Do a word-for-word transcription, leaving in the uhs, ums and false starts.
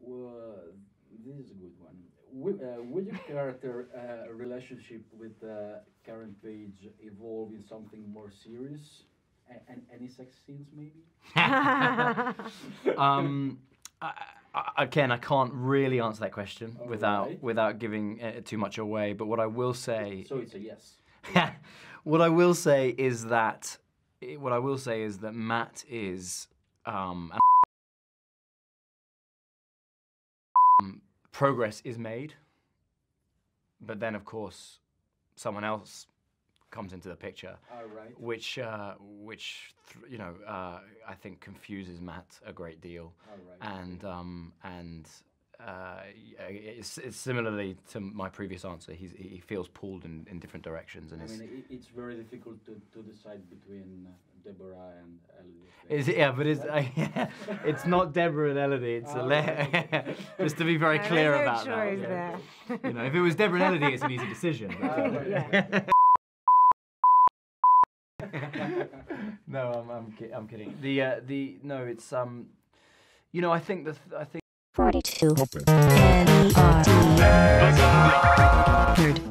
Well, this is a good one. Will, uh, will your character uh, relationship with uh, Karen Page evolve in something more serious? And, and any sex scenes, maybe? um, I, I, again, I can't really answer that question All without right. without giving uh, too much away. But what I will say, so it's a yes. what I will say is that what I will say is that Matt is um, um, progress is made, but then of course someone else comes into the picture, uh, right. which, uh, which you know, uh, I think confuses Matt a great deal, uh, right. and um, and uh, it's, it's similarly to my previous answer. He's, he feels pulled in, in different directions, and I it's, mean, it's very difficult to, to decide between Deborah and Élodie. Is it, yeah, but it's uh, yeah, it's not Deborah and Élodie. It's uh, right. just to be very clear no, about sure that. Yeah. You know, if it was Deborah and Élodie, it's an easy decision. But, uh, right. yeah. No, I'm I'm, ki I'm kidding. The uh, the no, it's um, you know, I think the th I think forty-two. Open.